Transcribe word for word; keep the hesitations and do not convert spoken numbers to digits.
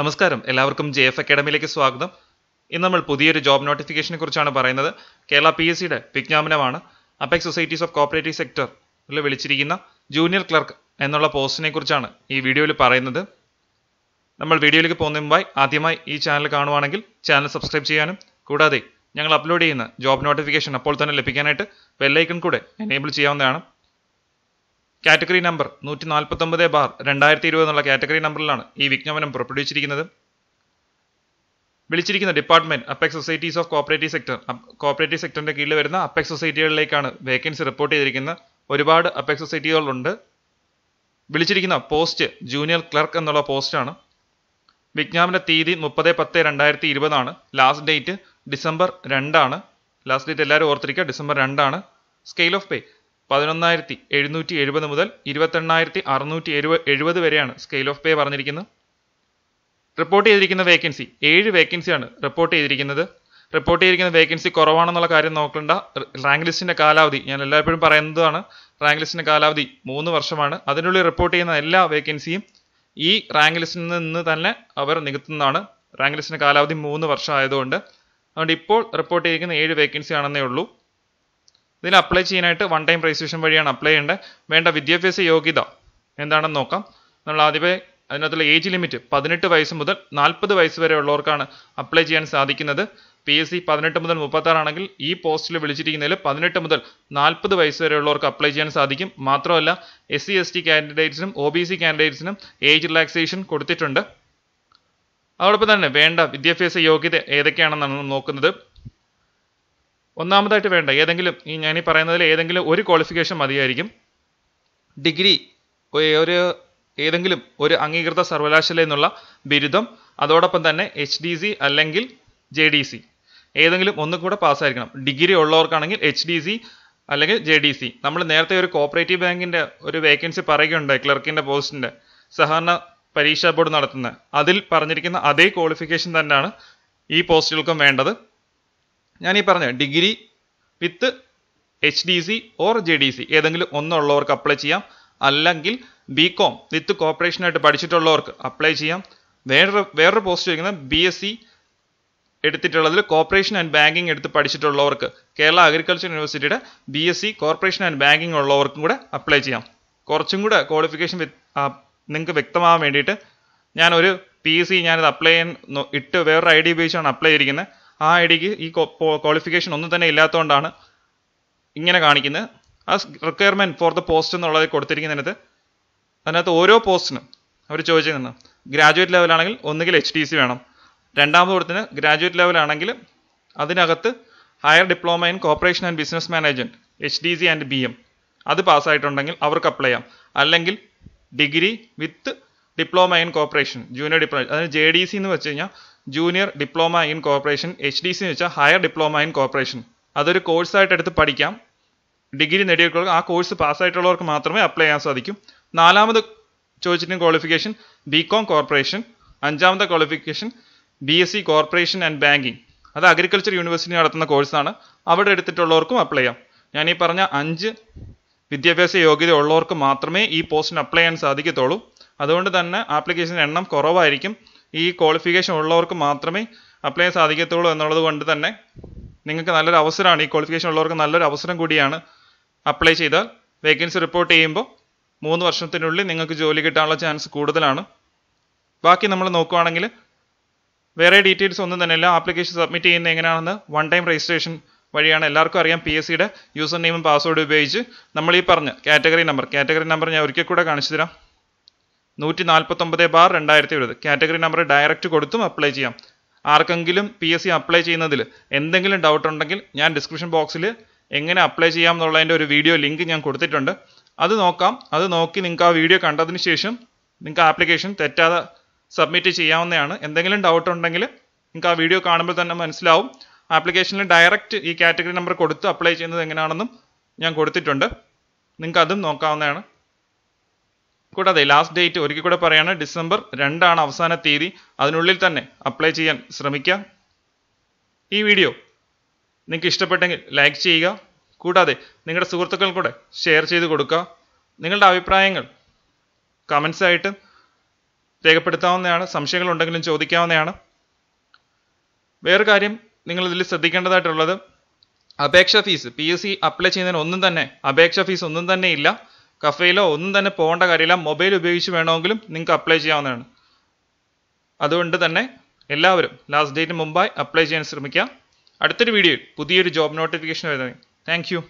നമസ്കാരം എല്ലാവർക്കും J F അക്കാദമിയിലേക്ക് സ്വാഗതം. ഇന്ന് നമ്മൾ പുതിയൊരു ജോബ് നോട്ടിഫിക്കേഷനെ കുറിച്ചാണ് പറയുന്നത്. കേരള പി എസ് സിയുടെ വിജ്ഞാപനമാണ്. അപെക്സ് സൊസൈറ്റീസ് ഓഫ് കോഓപ്പറേറ്റീവ് സെക്ടറിൽ വിളിച്ചിരിക്കുന്ന ജൂനിയർ ക്ലർക്ക് എന്നുള്ള പോസ്റ്റിനെ കുറിച്ചാണ് ഈ വീഡിയോയിൽ പറയുന്നത്. നമ്മൾ വീഡിയോയിലേക്ക് പോകുന്നതിന് മുമ്പായി ആദ്യമായി ഈ ചാനൽ കാണുവാണെങ്കിൽ ചാനൽ സബ്സ്ക്രൈബ് ചെയ്യാനും കൂടാതെ ഞങ്ങൾ അപ്ലോഡ് ചെയ്യുന്ന ജോബ് നോട്ടിഫിക്കേഷൻ അപ്പോൾ തന്നെ ലഭിക്കാനായിട്ട് ബെല്ലൈക്കൺ കൂടെ എനേബിൾ ചെയ്യാവുന്നതാണ്. കാറ്റഗറി നമ്പർ നൂറ്റി നാൽപ്പത്തൊമ്പത് ബാർ രണ്ടായിരത്തി ഇരുപത് എന്നുള്ള കാറ്റഗറി നമ്പറിലാണ് ഈ വിജ്ഞാപനം പുറപ്പെടുവിച്ചിരിക്കുന്നത്. വിളിച്ചിരിക്കുന്ന department apex societies of cooperative sector. Cooperative സെക്ടറിന്റെ കീഴിൽ വരുന്ന അപെക്സ് സൊസൈറ്റികളിലേക്കാണ് വേക്കൻസി റിപ്പോർട്ട് ചെയ്തിരിക്കുന്നത്. ഒരുപാട് അപെക്സ് സൊസൈറ്റികളുണ്ട്. വിളിച്ചിരിക്കുന്ന പോസ്റ്റ് ജൂനിയർ ക്ലർക്ക് എന്നുള്ള പോസ്റ്റാണ്. വിജ്ഞാപന തീയതി മുപ്പത് പത്ത് രണ്ടായിരത്തി ഇരുപതാണ്. ലാസ്റ്റ് ഡേറ്റ് ഡിസംബർ രണ്ടാണ്. ലാസ്റ്റ് ഡേറ്റ് എല്ലാവരും ഓർത്തിരിക്കുക, ഡിസംബർ രണ്ടാണ്. സ്കെയിൽ ഓഫ് പേ പതിനൊന്നായിരത്തി എഴുന്നൂറ്റി എഴുപത് മുതൽ ഇരുപത്തെണ്ണായിരത്തി അറുന്നൂറ്റി എഴുപത് എഴുപത് വരെയാണ് സ്കെയിൽ ഓഫ് പേ പറഞ്ഞിരിക്കുന്നത്. റിപ്പോർട്ട് ചെയ്തിരിക്കുന്ന വേക്കൻസി ഏഴ് വേക്കൻസിയാണ് റിപ്പോർട്ട് ചെയ്തിരിക്കുന്നത്. റിപ്പോർട്ട് ചെയ്തിരിക്കുന്ന വേക്കൻസി കുറവാണെന്നുള്ള കാര്യം നോക്കണ്ട. റാങ്ക് ലിസ്റ്റിൻ്റെ കാലാവധി ഞാൻ എല്ലായ്പ്പോഴും പറയുന്നതാണ്. റാങ്ക് ലിസ്റ്റിൻ്റെ കാലാവധി മൂന്ന് വർഷമാണ്. അതിനുള്ളിൽ റിപ്പോർട്ട് ചെയ്യുന്ന എല്ലാ വേക്കൻസിയും ഈ റാങ്ക് ലിസ്റ്റിൽ നിന്ന് തന്നെ അവർ നികത്തുന്നതാണ്. റാങ്ക് ലിസ്റ്റിൻ്റെ കാലാവധി മൂന്ന് വർഷം ആയതുകൊണ്ട് അതുകൊണ്ട് ഇപ്പോൾ റിപ്പോർട്ട് ചെയ്തിരിക്കുന്ന ഏഴ് വേക്കൻസി ആണെന്നേ ഉള്ളൂ. ഇതിൽ അപ്ലൈ ചെയ്യാനായിട്ട് വൺ ടൈം രജിസ്ട്രേഷൻ വഴിയാണ് അപ്ലൈ ചെയ്യേണ്ടത്. വേണ്ട വിദ്യാഭ്യാസ യോഗ്യത എന്താണെന്ന് നോക്കാം. നമ്മൾ ആദ്യമേ അതിനകത്തുള്ള ഏജ് ലിമിറ്റ് പതിനെട്ട് വയസ്സ് മുതൽ നാൽപ്പത് വയസ്സ് വരെ ഉള്ളവർക്കാണ് അപ്ലൈ ചെയ്യാൻ സാധിക്കുന്നത്. പി എസ് സി പതിനെട്ട് മുതൽ മുപ്പത്താറാണെങ്കിൽ ഈ പോസ്റ്റിൽ വിളിച്ചിരിക്കുന്നതിൽ പതിനെട്ട് മുതൽ നാൽപ്പത് വയസ്സ് വരെ ഉള്ളവർക്ക് അപ്ലൈ ചെയ്യാൻ സാധിക്കും. മാത്രമല്ല എസ് സി എസ് ടി കാൻഡിഡേറ്റ്സിനും ഒ ബി സി കാൻഡിഡേറ്റ്സിനും ഏജ് റിലാക്സേഷൻ കൊടുത്തിട്ടുണ്ട്. അതോടൊപ്പം തന്നെ വേണ്ട വിദ്യാഭ്യാസ യോഗ്യത ഏതൊക്കെയാണെന്നാണ് നോക്കുന്നത്. ഒന്നാമതായിട്ട് വേണ്ട ഏതെങ്കിലും ഈ ഞാനീ പറയുന്നതിൽ ഏതെങ്കിലും ഒരു ക്വാളിഫിക്കേഷൻ മതിയായിരിക്കും. ഡിഗ്രി ഒരു ഏതെങ്കിലും ഒരു അംഗീകൃത സർവകലാശാലയിൽ നിന്നുള്ള ബിരുദം, അതോടൊപ്പം തന്നെ എച്ച് ഡി സി അല്ലെങ്കിൽ ജെ ഡി സി ഏതെങ്കിലും ഒന്നും കൂടെ പാസ്സായിരിക്കണം. ഡിഗ്രി ഉള്ളവർക്കാണെങ്കിൽ എച്ച് ഡി സി അല്ലെങ്കിൽ ജെ ഡി സി. നമ്മൾ നേരത്തെ ഒരു കോഓപ്പറേറ്റീവ് ബാങ്കിൻ്റെ ഒരു വേക്കൻസി പറയുകയുണ്ടായി, ക്ലർക്കിൻ്റെ പോസ്റ്റിൻ്റെ സഹകരണ പരീക്ഷാ ബോർഡ് നടത്തുന്ന അതിൽ പറഞ്ഞിരിക്കുന്ന അതേ ക്വാളിഫിക്കേഷൻ തന്നെയാണ് ഈ പോസ്റ്റുകൾക്കും വേണ്ടത്. ഞാനീ പറഞ്ഞ degree with H D C or J D C ഏതെങ്കിലും ഒന്നുള്ളവർക്ക് അപ്ലൈ ചെയ്യാം. അല്ലെങ്കിൽ ബികോം വിത്ത് കോർപ്പറേഷനായിട്ട് പഠിച്ചിട്ടുള്ളവർക്ക് അപ്ലൈ ചെയ്യാം. വേറൊരു വേറൊരു പോസ്റ്റ് ചോദിക്കുന്നത് ബി എസ് സി എടുത്തിട്ടുള്ളതിൽ കോർപ്പറേഷൻ ആൻഡ് ബാങ്കിങ് എടുത്ത് പഠിച്ചിട്ടുള്ളവർക്ക് കേരള അഗ്രികൾച്ചർ യൂണിവേഴ്സിറ്റിയുടെ B S C corporation and banking ഉള്ളവർക്കും കൂടെ അപ്ലൈ ചെയ്യാം. കുറച്ചും കൂടെ ക്വാളിഫിക്കേഷൻ നിങ്ങൾക്ക് വ്യക്തമാകാൻ വേണ്ടിയിട്ട് ഞാനൊരു പി എസ് സി ഞാനിത് അപ്ലൈ ചെയ്യാൻ ഇട്ട് വേറൊരു ഐ ഡി ഉപയോഗിച്ചാണ് അപ്ലൈ ചെയ്തിരിക്കുന്നത്. ആ ഐ ഡിക്ക് ഈ ക്വാളിഫിക്കേഷൻ ഒന്നും തന്നെ ഇല്ലാത്തതുകൊണ്ടാണ് ഇങ്ങനെ കാണിക്കുന്നത്. ആ റിക്വയർമെൻറ്റ് ഫോർ ദ പോസ്റ്റ് എന്നുള്ളത് കൊടുത്തിരിക്കുന്നതിനകത്ത് അതിനകത്ത് ഓരോ പോസ്റ്റിനും അവർ ചോദിച്ചിരുന്നു. ഗ്രാജുവേറ്റ് ലെവലാണെങ്കിൽ ഒന്നുകിൽ എച്ച് ഡി സി വേണം. രണ്ടാമത് കൊടുത്തിന് ഗ്രാജുവേറ്റ് ലെവലാണെങ്കിൽ അതിനകത്ത് higher diploma in corporation and business management H D C and B M അത് പാസ്സായിട്ടുണ്ടെങ്കിൽ അവർക്ക് അപ്ലൈ ചെയ്യാം. അല്ലെങ്കിൽ degree with diploma in corporation junior diploma, അതായത് ജെ ഡി സി എന്ന് വെച്ച് കഴിഞ്ഞാൽ junior diploma in corporation, H D C എന്ന് വെച്ചാൽ ഹയർ ഡിപ്ലോമ ഇൻ കോർപ്പറേഷൻ. അതൊരു കോഴ്സായിട്ട് എടുത്ത് പഠിക്കാം. ഡിഗ്രി നേടിയിട്ടുള്ള ആ കോഴ്സ് പാസ്സായിട്ടുള്ളവർക്ക് മാത്രമേ അപ്ലൈ ചെയ്യാൻ സാധിക്കൂ. നാലാമത് ചോദിച്ചിട്ടും ക്വാളിഫിക്കേഷൻ ബികോം കോർപ്പറേഷൻ. അഞ്ചാമത്തെ qualification B S C corporation and banking, അത് അഗ്രികൾച്ചർ യൂണിവേഴ്സിറ്റി നടത്തുന്ന കോഴ്സാണ്. അവിടെ എടുത്തിട്ടുള്ളവർക്കും അപ്ലൈ ചെയ്യാം. ഞാൻ ഈ പറഞ്ഞ അഞ്ച് വിദ്യാഭ്യാസ യോഗ്യത ഉള്ളവർക്ക് മാത്രമേ ഈ പോസ്റ്റിന് അപ്ലൈ ചെയ്യാൻ സാധിക്കത്തുള്ളൂ. അതുകൊണ്ട് തന്നെ ആപ്ലിക്കേഷൻ എണ്ണം കുറവായിരിക്കും. ഈ ക്വാളിഫിക്കേഷൻ ഉള്ളവർക്ക് മാത്രമേ അപ്ലൈ ചെയ്യാൻ സാധിക്കത്തുള്ളൂ എന്നുള്ളത് കൊണ്ട് തന്നെ നിങ്ങൾക്ക് നല്ലൊരു അവസരമാണ്. ഈ ക്വാളിഫിക്കേഷൻ ഉള്ളവർക്ക് നല്ലൊരു അവസരം കൂടിയാണ്. അപ്ലൈ ചെയ്താൽ വേക്കൻസി റിപ്പോർട്ട് ചെയ്യുമ്പോൾ മൂന്ന് വർഷത്തിനുള്ളിൽ നിങ്ങൾക്ക് ജോലി കിട്ടാനുള്ള ചാൻസ് കൂടുതലാണ്. ബാക്കി നമ്മൾ നോക്കുകയാണെങ്കിൽ വേറെ ഡീറ്റെയിൽസ് ഒന്നും തന്നെയല്ല. ആപ്ലിക്കേഷൻ സബ്മിറ്റ് ചെയ്യുന്നത് എങ്ങനെയാണെന്ന് വൺ ടൈം രജിസ്ട്രേഷൻ വഴിയാണ്. എല്ലാവർക്കും അറിയാം പി എസ് സിയുടെ യൂസർ നെയിമും പാസ്വേഡും ഉപയോഗിച്ച് നമ്മൾ ഈ പറഞ്ഞ കാറ്റഗറി നമ്പർ കാറ്റഗറി നമ്പർ ഞാൻ ഒരിക്കൽ കൂടെ കാണിച്ചു തരാം. നൂറ്റി നാൽപ്പത്തൊമ്പത് ബാർ രണ്ടായിരത്തി ഇരുപത് കാറ്റഗറി നമ്പർ ഡയറക്റ്റ് കൊടുത്തും അപ്ലൈ ചെയ്യാം. ആർക്കെങ്കിലും പി എസ് സി അപ്ലൈ ചെയ്യുന്നതിൽ എന്തെങ്കിലും ഡൗട്ട് ഉണ്ടെങ്കിൽ ഞാൻ ഡിസ്ക്രിപ്ഷൻ ബോക്സിൽ എങ്ങനെ അപ്ലൈ ചെയ്യാം എന്നുള്ളതിൻ്റെ ഒരു വീഡിയോ ലിങ്ക് ഞാൻ കൊടുത്തിട്ടുണ്ട്. അത് നോക്കാം. അത് നോക്കി നിങ്ങൾക്ക് ആ വീഡിയോ കണ്ടതിന് ശേഷം നിങ്ങൾക്ക് ആപ്ലിക്കേഷൻ തെറ്റാതെ സബ്മിറ്റ് ചെയ്യാവുന്നതാണ്. എന്തെങ്കിലും ഡൗട്ട് ഉണ്ടെങ്കിൽ നിങ്ങൾക്ക് ആ വീഡിയോ കാണുമ്പോൾ തന്നെ മനസ്സിലാവും. ആപ്ലിക്കേഷനിൽ ഡയറക്റ്റ് ഈ കാറ്റഗറി നമ്പർ കൊടുത്ത് അപ്ലൈ ചെയ്യുന്നത് എങ്ങനെയാണെന്നും ഞാൻ കൊടുത്തിട്ടുണ്ട്. നിങ്ങൾക്ക് അതും നോക്കാവുന്നതാണ്. കൂടാതെ ലാസ്റ്റ് ഡേറ്റ് ഒരിക്കൽ കൂടെ പറയാണ്, ഡിസംബർ രണ്ടാണ് അവസാന തീയതി. അതിനുള്ളിൽ തന്നെ അപ്ലൈ ചെയ്യാൻ ശ്രമിക്കുക. ഈ വീഡിയോ നിങ്ങൾക്ക് ഇഷ്ടപ്പെട്ടെങ്കിൽ ലൈക്ക് ചെയ്യുക. കൂടാതെ നിങ്ങളുടെ സുഹൃത്തുക്കൾ കൂടെ ഷെയർ ചെയ്ത് കൊടുക്കുക. നിങ്ങളുടെ അഭിപ്രായങ്ങൾ കമൻസായിട്ട് രേഖപ്പെടുത്താവുന്നതാണ്. സംശയങ്ങളുണ്ടെങ്കിലും ചോദിക്കാവുന്നതാണ്. വേറെ കാര്യം നിങ്ങൾ ഇതിൽ ശ്രദ്ധിക്കേണ്ടതായിട്ടുള്ളത്, അപേക്ഷ fees P S C apply ചെയ്യുന്നതിന് ഒന്നും തന്നെ അപേക്ഷ ഫീസ് ഒന്നും തന്നെ ഇല്ല. കഫയിലോ ഒന്നും തന്നെ പോകേണ്ട കാര്യമില്ല. മൊബൈൽ ഉപയോഗിച്ച് വേണമെങ്കിലും നിങ്ങൾക്ക് അപ്ലൈ ചെയ്യാവുന്നതാണ്. അതുകൊണ്ട് തന്നെ എല്ലാവരും ലാസ്റ്റ് ഡേറ്റിന് മുമ്പായി അപ്ലൈ ചെയ്യാൻ ശ്രമിക്കുക. അടുത്തൊരു വീഡിയോയിൽ പുതിയൊരു ജോബ് നോട്ടിഫിക്കേഷൻ വരുന്നത്. Thank U.